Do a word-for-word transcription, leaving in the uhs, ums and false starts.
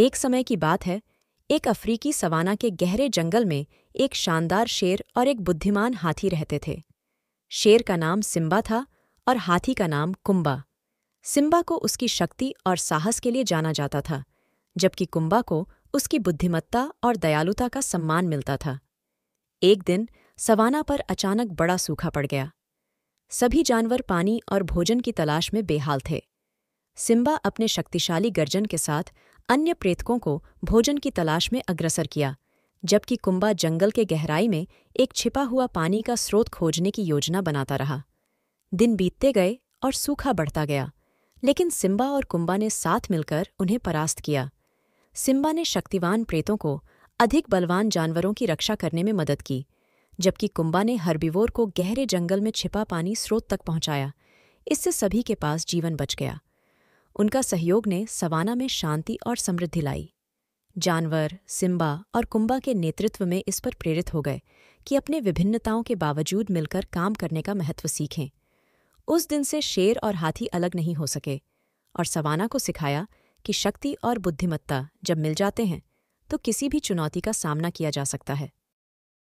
एक समय की बात है, एक अफ्रीकी सवाना के गहरे जंगल में एक शानदार शेर और एक बुद्धिमान हाथी रहते थे। शेर का नाम सिम्बा था और हाथी का नाम कुम्बा। सिम्बा को उसकी शक्ति और साहस के लिए जाना जाता था, जबकि कुम्बा को उसकी बुद्धिमत्ता और दयालुता का सम्मान मिलता था। एक दिन सवाना पर अचानक बड़ा सूखा पड़ गया। सभी जानवर पानी और भोजन की तलाश में बेहाल थे। सिम्बा अपने शक्तिशाली गर्जन के साथ अन्य प्रेतकों को भोजन की तलाश में अग्रसर किया, जबकि कुम्बा जंगल के गहराई में एक छिपा हुआ पानी का स्रोत खोजने की योजना बनाता रहा। दिन बीतते गए और सूखा बढ़ता गया, लेकिन सिम्बा और कुम्बा ने साथ मिलकर उन्हें परास्त किया। सिम्बा ने शक्तिवान प्रेतों को अधिक बलवान जानवरों की रक्षा करने में मदद की, जबकि कुम्बा ने हर्बिवोर को गहरे जंगल में छिपा पानी स्रोत तक पहुंचाया। इससे सभी के पास जीवन बच गया। उनका सहयोग ने सवाना में शांति और समृद्धि लाई। जानवर सिम्बा और कुम्बा के नेतृत्व में इस पर प्रेरित हो गए कि अपने विभिन्नताओं के बावजूद मिलकर काम करने का महत्व सीखें। उस दिन से शेर और हाथी अलग नहीं हो सके, और सवाना को सिखाया कि शक्ति और बुद्धिमत्ता जब मिल जाते हैं तो किसी भी चुनौती का सामना किया जा सकता है।